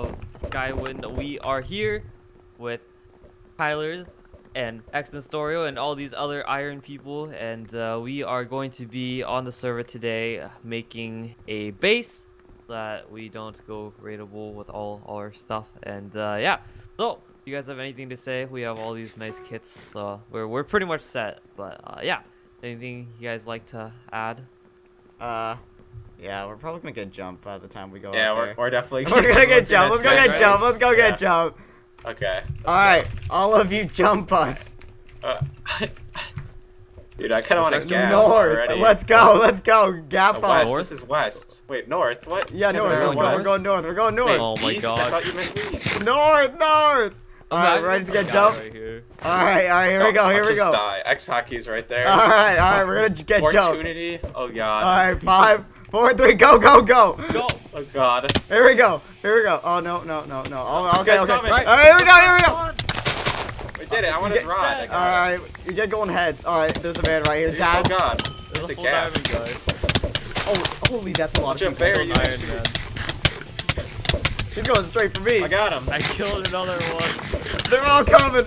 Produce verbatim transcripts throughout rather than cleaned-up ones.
of Skywynd. We are here with Tylarzz and xNestorio and all these other iron people, and uh, we are going to be on the server today making a base so that we don't go raidable with all, all our stuff. And uh, yeah, so if you guys have anything to say, we have all these nice kits, so we're, we're pretty much set. But uh, yeah, anything you guys like to add? Uh, yeah, we're probably gonna get jump by the time we go. Yeah, we're, there. we're definitely gonna, we're gonna get jump. Let's go get jump. Let's go get jump. Okay. All right, all of you jump us. Uh, Dude, I kind of want to gap north. Already. Let's go. Let's go. Gap no, us. North? This is west. Wait, north. What? Yeah, north. We're, go, we're going north. We're going north. Wait, oh my east? God. I thought you meant east. North, north. All right, ready to get jumped? Right all right, all right, here no, we go, here I'll we go. Die. X hockey's right there. All right, all right, we're gonna get jumped. Opportunity. Oh god. All right, five, four, three, go, go, go. Go. Oh god. Here we go. Here we go. Oh no, no, no, no. Oh, okay, okay. All right, all right, here we go, here we go. We did it. I want his rod. All right, you get going heads. All right, there's a man right here. Dude, oh god. There's a gap. Oh, holy, that's a lot of people. He's going straight for me. I got him. I killed another one. They're all coming.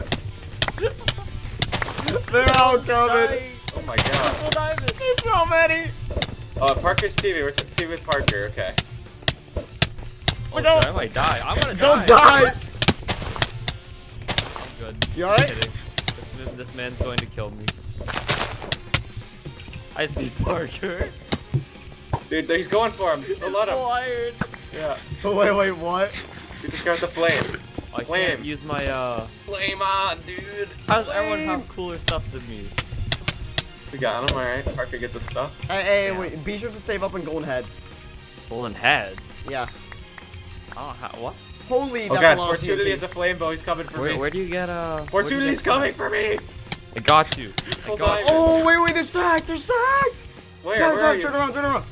They're all coming. Dying. Oh my god. It's so many. Oh, uh, Parker's T V. We're T V with Parker. Okay. Oh, no. I might die. I'm gonna die. Don't die. I'm good. You alright? This, this man's going to kill me. I see Parker. Dude, he's going for him. He's let him. Wired. Yeah. Oh, wait, wait, what? You just got the flame. I flame. Can't use my, uh... Flame on, dude. How does everyone have cooler stuff than me? We got him, alright. Parker, get the stuff. Hey, hey, yeah. wait. Be sure to save up on golden heads. Golden heads? Yeah. Oh, how, what? Holy, that's oh God, a lot of T N T. Fortunity is a flame bow. He's coming for where, me. Where do you get, uh... Fortunity's coming for me. I got you. I got you. Oh, wait, wait. They're stacked. They're stacked. Where, turn, where turn, are turn you? around, turn around.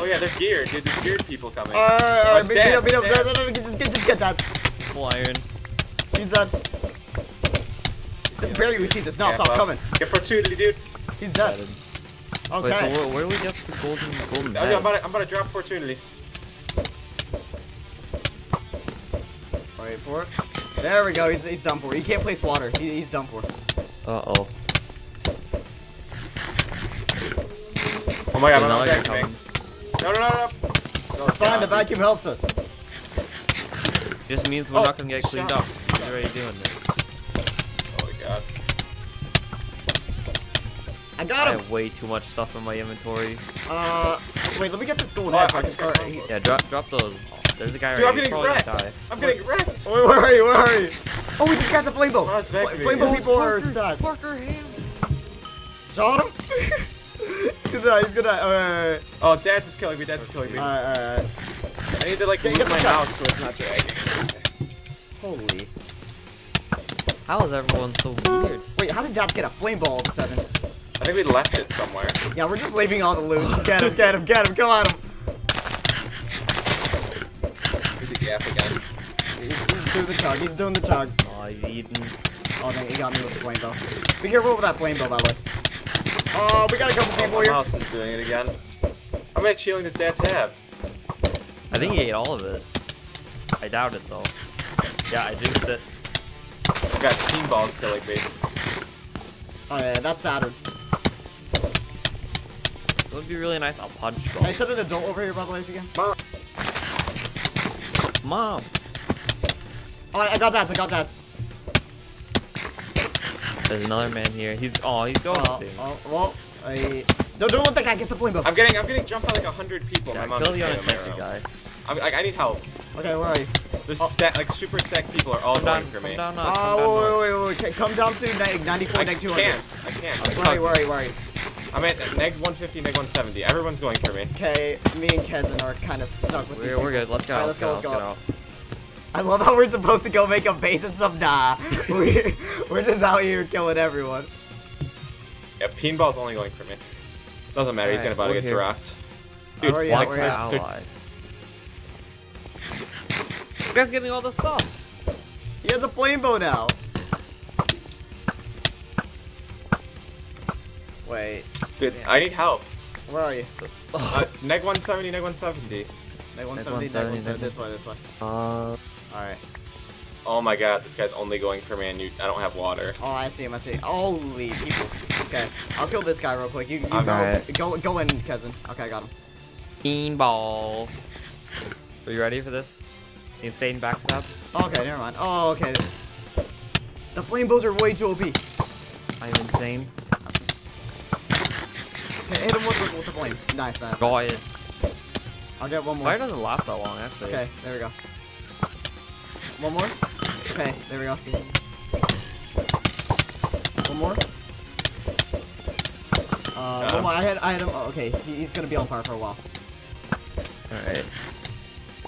Oh yeah, they're geared, dude. There's geared people coming. Alright, beat up, beat up, beat up. Just get, just get that. Full iron. He's dead. This barely routine does not stop coming. Get fortunity, dude. He's dead. Okay. Wait, so where do we get the golden, golden? I'm about, I'm about to drop fortunity. Wait for it. There we go. He's, he's done for. He can't place water. He, he's done for. Uh oh. Oh my god, I'm not coming. No, no, no, no. no it's fine, the vacuum helps us. Just means we're oh, not gonna get cleaned up. He's already doing this. Oh my god. I got him! I have way too much stuff in my inventory. Uh, wait, let me get this golden head. Oh, I can start. Yeah, drop, drop those. There's a guy Dude, right here. Dude, I'm getting wrecked. I'm getting wrecked. Wait, where are you? Where are you? Oh, we just got the flame bow. Oh, flame bow people are stunned. Parker, him. Shot him? He's gonna die, he's gonna die. All right, all right. Oh, Dad's is killing me, Dad's is killing me. Alright, alright. I need to like get, move get my shot. house so it's not dragging. Holy. How is everyone so weird? Wait, how did Dad get a flame ball at seven? I think we left it somewhere. Yeah, we're just leaving all the loot. Get him, get him, get him, come on him. He's a gap again. He's doing the chug, he's doing the chug. Oh, he's eating. Oh, dang, he got me with the flame ball. Be careful with that flame ball, by the way. Oh, we got a couple people oh, here. Mouse is doing it again. I'm actually healing this dad's tab. I think he ate all of it. I doubt it though. Yeah, I jinxed it. I got team balls killing me. Oh yeah, that's Saturn. It would be really nice. I'll punch ball. I said an adult over here by the way if you can. Mom. Mom. Oh, I got dads. I got dads. There's another man here. He's oh, he's going oh, to. Oh, well, I don't don't let that guy get the flame buff. I'm getting I'm getting jumped by like a hundred people. Yeah, my mom the on guy. I'm, I, I need help. Okay, where are you? There's oh. stack like super stack people are all dying for me. Down, not, uh, down, wait, wait, wait, wait, come down to ninety-four, neg two hundred. I can't. I can't. Where are you? Where are you? Where are you? I'm at neg one fifty, neg one seventy. Everyone's going for me. Okay, me and Kezin are kind of stuck with we're, these. We're people. good. Let's go. All right, let's go. Let's go. Let's go. Let's go. I love how we're supposed to go make a base and stuff. Nah, we're, we're just out here killing everyone. Yeah, Peenball's only going for me. Doesn't matter, right, he's gonna about to get dropped. Dude, why are you You guys getting all the stuff? He has a flame bow now. Wait. Dude, damn. I need help. Where are you? Uh, neg one seventy, neg one seventy. Night one seventy, night one seventy, this one, this one. Uh, Alright. Oh my god, this guy's only going for me and you, I don't have water. Oh, I see him, I see him. Holy people. Okay, I'll kill this guy real quick. You, you go, right. go go in, cousin. Okay, I got him. Bean ball. Are you ready for this? Insane backstab? Oh, okay, never mind. Oh, okay. The flame bows are way too O P. I am insane. Okay, hit him with, with, with the flame. Nice, nice. Got it. I'll get one more. Fire doesn't last that long, actually. Okay, there we go. One more. Okay, there we go. One more. Uh, no. One more. I had, I had him. Oh, okay, he, he's gonna be on fire for a while. All right.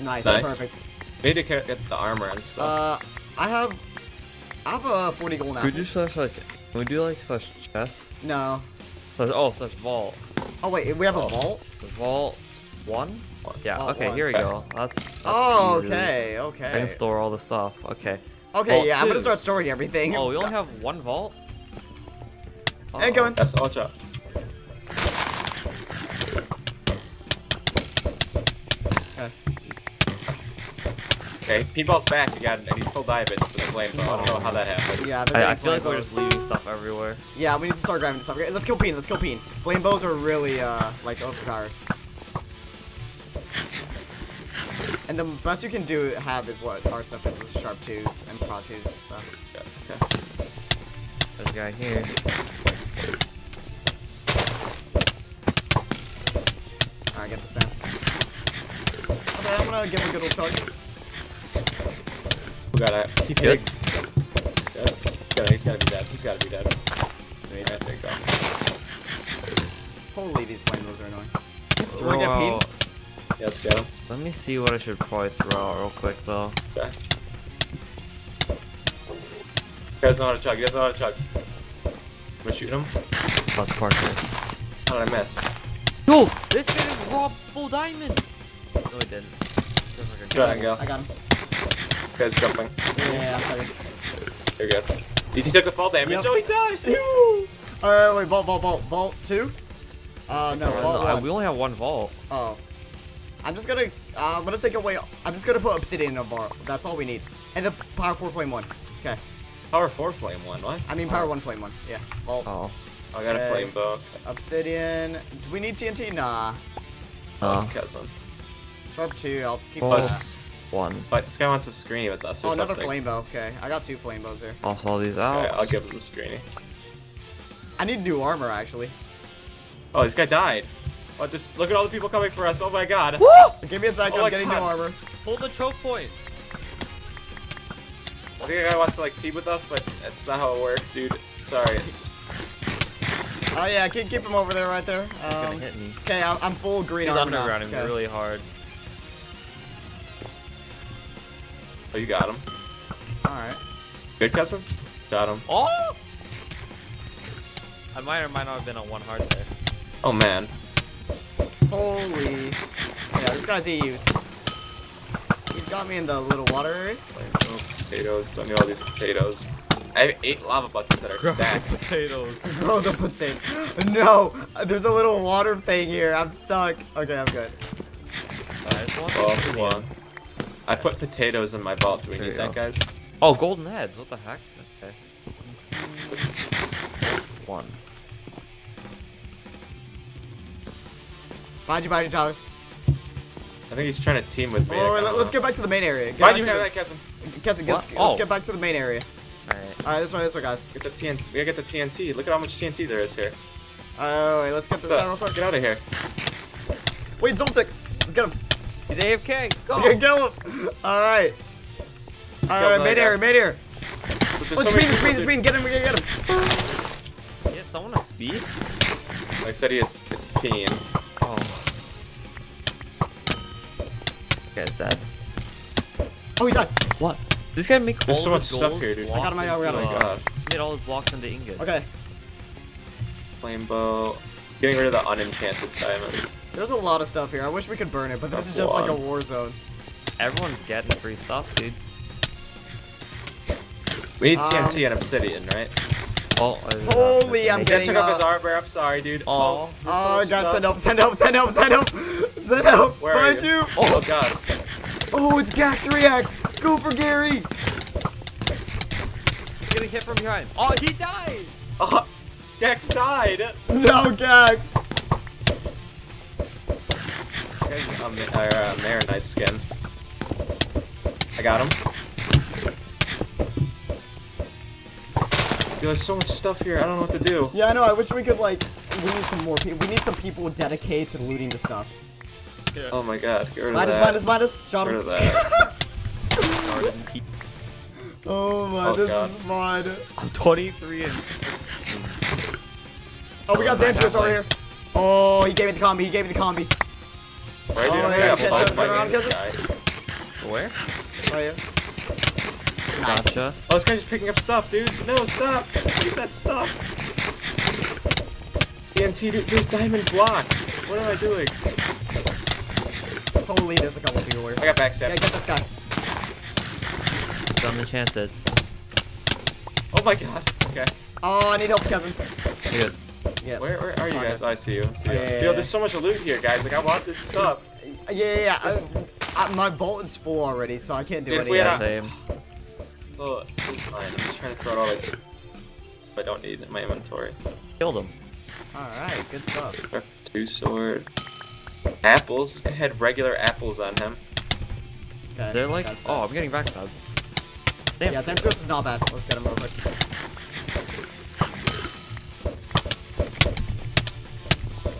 Nice. nice. Perfect. We need to get the armor and stuff. Uh, I have, I have a forty gold now. Could you slash like? Can we do like slash chest? No. Slash, oh, slash vault. Oh wait, we have oh. a vault. The vault one. Yeah, oh, okay, one. Here we go. That's, that's oh, okay, really... okay. I can store all the stuff, okay. Okay, vault yeah, two. I'm gonna start storing everything. Oh, we only have one vault? Oh. And going. That's all chop. Okay. Okay, Peanball's back again, and he's full dive it to the flame, so I don't know how that happened. Yeah, I, I feel like we're just leaving stuff everywhere. Yeah, we need to start grabbing stuff. Let's kill Peen, let's kill Peen. Flame bows are really, uh, like, overpowered. And the best you can do have is what our stuff is with sharp twos and prod twos. So. Yeah. Okay. There's a guy here. Alright, get this man. Okay, I'm gonna give him a good old charge. We got it. He's dead. He's gotta be dead. He's gotta be dead. There you go. Holy, these flammers are annoying. Do we get Pete? Yeah, let's go. Let me see what I should probably throw out real quick, though. Okay. You guys know how to chug. You guys know how to chug. I'm gonna shoot him. That's Parker. How did I miss? Yo! This guy just robbed full diamond! No, it didn't. It didn't. I, go. I got him. You guys jumping. Yeah, I'm coming. There we go. Did he take the fall damage? Yep. Oh, he died! Alright, wait. Vault, vault, vault. Vault two? Uh, no. Vault one. We only have one vault. Oh. I'm just gonna, uh, I'm gonna take away, I'm just gonna put obsidian in a bar, that's all we need. And the power four flame one, okay. Power four flame one, what? I mean power oh. one flame one, yeah. Well, oh. I got okay. a flame bow. Obsidian, do we need T N T? Nah. Oh. Sharp two, I'll keep plus one. But this guy wants a screeny with us or Oh, something. Another flame bow, okay. I got two flame bows there. I'll haul these out. Okay, I'll give him the screeny. I need new armor, actually. Oh, this guy died. Oh, just look at all the people coming for us. Oh my god. Woo! Give me a second. Oh I'm getting god. no armor. Hold the choke point. I think a guy wants to like team with us, but that's not how it works, dude. Sorry. Oh yeah, keep, keep him over there right there. He's um, gonna hit me. Okay, I'm, I'm full green He's armor now. He's undergrounding me okay. really hard. Oh, you got him. Alright. Good, cousin? Got him. Oh! I might or might not have been on one heart there. Oh man. Holy. Yeah, this guy's a youth. He's got me in the little water. Oh, potatoes. Don't need all these potatoes. I have eight lava buckets that are Grow stacked. The potatoes. Grow the potato. No! There's a little water thing here. I'm stuck. Okay, I'm good. Nice one. Oh, one. I put potatoes in my vault. Do we there need that, go. guys? Oh, golden heads. What the heck? Okay. That's one. Mind you, mind you, Tylarzz. I think he's trying to team with me. Oh, let, let's get back to the main area. Get Why'd you have that, Kesson? Kesson, let's, oh. let's get back to the main area. Alright. Alright, this way, this way, guys. Get the T N T. We gotta get the T N T. Look at how much T N T there is here. Oh, wait, let's get this so, guy real quick. Get out of here. Wait, Zoltik. Let's get him. He's A F K. Go. We can kill him. Alright. Alright, main area, main area. Let's speed, speed, speed. Get him, we gotta get him. Yeah, someone to speed? Like I said, he is. It's peeing. Oh. This guy's dead. Oh, he died. What? This guy make all so much gold stuff here, dude. I got him. I got him. Oh my god. He made all his blocks into ingots. Okay. Flame bow. Getting rid of the unenchanted diamond. There's a lot of stuff here. I wish we could burn it, but this That's is just long. like a war zone. Everyone's getting free stuff, dude. We need T N T um, and obsidian, right? Oh, Holy, I'm getting. He took up his armor. I'm sorry, dude. Oh, oh, oh God, send help, send help, send help, send help. Zen out! Where Find are you? you! Oh god! Oh, it's Gax Reacts! Go for Gary! He's getting hit from behind. Oh, he died! Uh, Gax died! No, Gax! A, a Marinite skin. I got him. Yo, there's so much stuff here, I don't know what to do. Yeah, I know, I wish we could, like, we need some more people. We need some people dedicated to looting the stuff. Yeah. Oh my god, get rid of minus, that. Minus, minus, minus, Get rid of that. Oh my, oh, this god. is mod. I'm twenty-three and... Oh, we got Xantius over here. Oh, he gave me the combi, he gave me the combi. Right oh, here, yeah, I around, Where? Right here. Gotcha. Oh, this guy's just picking up stuff, dude. No, stop. Keep that stuff. E M T, dude, there's diamond blocks. What am I doing? Holy, there's a couple of people here. I got backstabbed. Yeah, get this guy. So I'm enchanted. Oh my god. Okay. Oh, I need help, cousin. Good. Yeah. Where, where are you guys? Oh, I see you. I see you. Oh, yeah, yeah, Yo, yeah. there's so much loot here, guys. Like, I want this stuff. Yeah, yeah, yeah. This... I, I, my vault is full already, so I can't do anything. Yeah, same. Oh, I'm just trying to throw it all like, I don't need in my inventory. Killed him. Alright, good stuff. Two sword. Apples. This guy had regular apples on him. Okay, They're like, oh, I'm getting backstabbed. Yeah, Xantius is not bad. Let's get him real quick.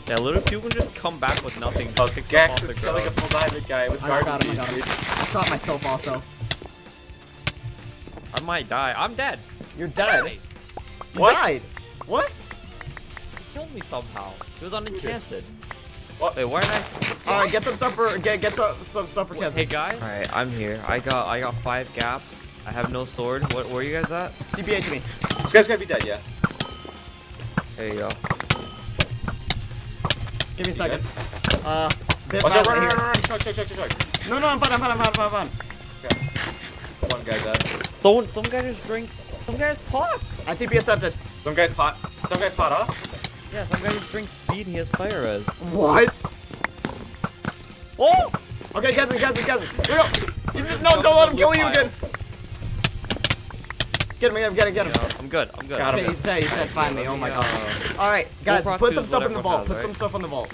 Yeah, little Cuban just come back with nothing. Oh, the Gax is killing a Polybid guy with I got him, I got him. I shot myself also. I might die. I'm dead. You're dead. You what? died. What? He killed me somehow. He was unenchanted. What? Wait, where am I? Alright, get some stuff for get get some some stuff for Kevin. Hey guys. Alright, I'm here. I got I got five gaps. I have no sword. What? Where are you guys at? T P A to me. This guy's gonna be dead. Yeah. There you go. Give me a second. Good? Uh. Watch out! Run! Run! Run! Run! Chuck! Chuck! Chuck! Chuck! No! No! I'm fine! I'm fine! I'm fine! I'm fine! Okay. One guy died. Someone, some guy just drink. Some guy's pot. I T P accepted. Some guy pot. Some guy pot off. Yeah, some guy just drinks speed and he has fire res. What? Oh. Okay, Kazan, Kazan, Kazan. Here we go. He's, no, don't let him kill you again. Get him, get him, get him, get him. Yeah, I'm good. I'm good. Okay, him. he's dead. He's dead. Finally. Oh my god. All right, guys, we'll put some stuff in the vault. Has, put right? some stuff in the vault.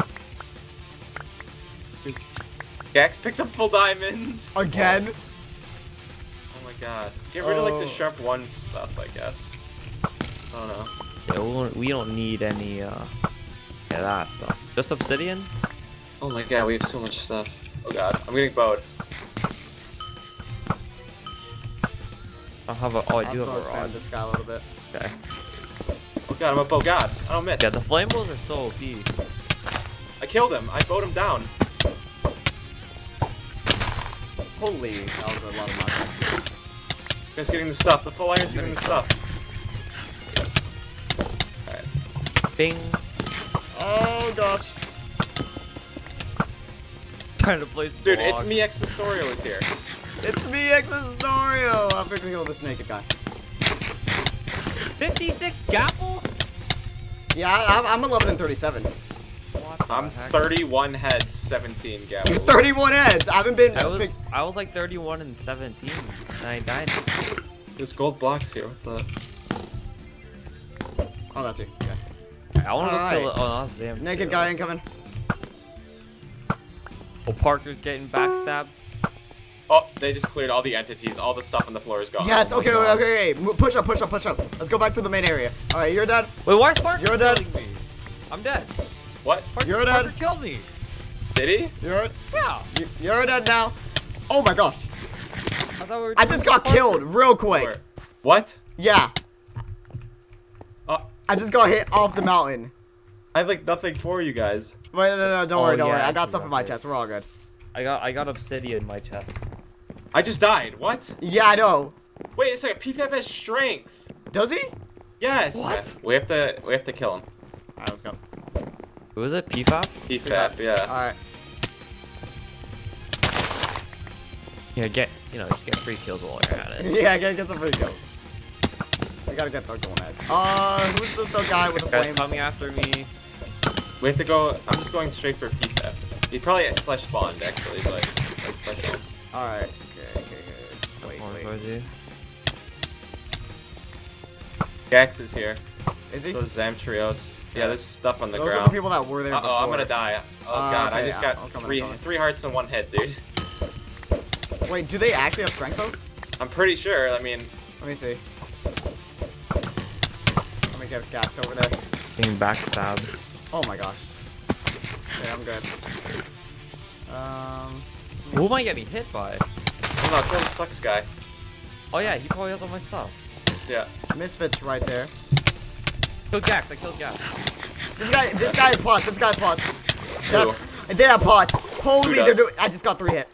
Gax picked up full diamonds. Again. What? God, get rid oh. of like the sharp one stuff, I guess. I don't know. Yeah, we don't, we don't need any uh, yeah, that stuff. Just obsidian. Oh my god, we have so much stuff. Oh god, I'm getting bowed. I have a. Oh, I do I'll have a rod. This guy a little bit. Okay. Oh god, I'm a bow god. I don't miss. Yeah, the flambles are so O P. I killed him. I bowed him down. Holy, that was a lot of money. This guy's getting the stuff. The full iron's getting the stuff. Alright. Bing. Oh gosh. Trying to place. Dude, blocks. It's me, xNestorio is here. It's me, xNestorio. I'm gonna heal this naked guy. fifty-six scaffold? Yeah, I, I'm eleven and thirty-seven. I'm thirty-one heads, seventeen gapples. You're thirty-one heads! I haven't been- I was, I was like thirty-one and seventeen, and I died. There's gold blocks here, what the- Oh, that's you, okay. Right, I wanna All go right. kill it. Oh, that's damn. Naked dude. guy incoming. Oh, Parker's getting backstabbed. Oh, they just cleared all the entities. All the stuff on the floor is gone. Yes, oh okay, okay, okay, okay. Push up, push up, push up. Let's go back to the main area. Alright, you're dead. Wait, why is Parker You're dead. Me? I'm dead. What? Parker, you're dead. Parker killed me. Did he? You're yeah. You're dead now. Oh my gosh. I, we were I just got Parker. killed real quick. Where? What? Yeah. Uh, I just got hit off the mountain. I have like nothing for you guys. Wait, no, no, no don't oh, worry, don't yeah, worry. I got stuff in my it. chest. We're all good. I got, I got obsidian in my chest. I just died. What? Yeah, I know. Wait a second. P FAP has strength. Does he? Yes. What? We have to, we have to kill him. All right, let's go. Who is it? P FAP? P FAP, yeah. Alright. Yeah, get, you know, just get free kills while you're at it. Yeah, get, get some free kills. We gotta get those going heads. Uh, who's the guy with the flame? Guys coming after me. We have to go, I'm just going straight for P FAP. He probably at slash spawned actually, but like slash home. Alright, okay, okay, okay. Just wait, wait. Jax is here. Is he? Those Zamtrios. Yeah, there's stuff on the Those ground. Those are the people that were there uh -oh, before. Uh-oh, I'm gonna die. Oh uh, god, okay, I just yeah. got three, three hearts and one head, dude. Wait, do they actually have strength though? I'm pretty sure, I mean... Let me see. Let me get Gax over there. Being backstabbed. Oh my gosh. Okay, I'm good. Um... Who am I getting hit by? Oh no, it's one sucks guy. Oh yeah, he probably has all my stuff. Yeah. Misfit's right there. Kill Gax, I killed Gax. This guy, this guy is pots, this guy's pots. Who? They have pots. Holy, they're doing, I just got three hit.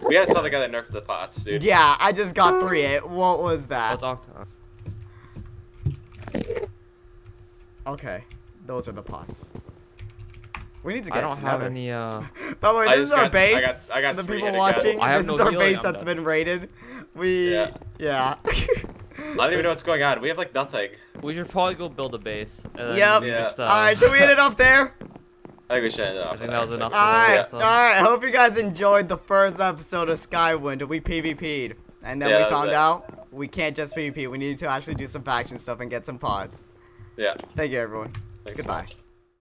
We gotta tell the guy that nerfed the pots, dude. Yeah, I just got three hit. What was that? What's Octa? Okay, those are the pots. We need to get I don't have another. any, uh... By the way, this is our got, base. I got, I got for the people watching, I have this no is our base I'm that's done. been raided. We... Yeah. yeah. I don't even know what's going on. We have, like, nothing. We should probably go build a base. And yep. Yeah. Uh... Alright, should we end it off there? I think we should end it off. I think that was enough. Alright, yeah. alright. Hope you guys enjoyed the first episode of Skywynd. We PvP'd. And then yeah, we found out we can't just PvP. We need to actually do some faction stuff and get some pods. Yeah. Thank you, everyone. Thanks Goodbye. So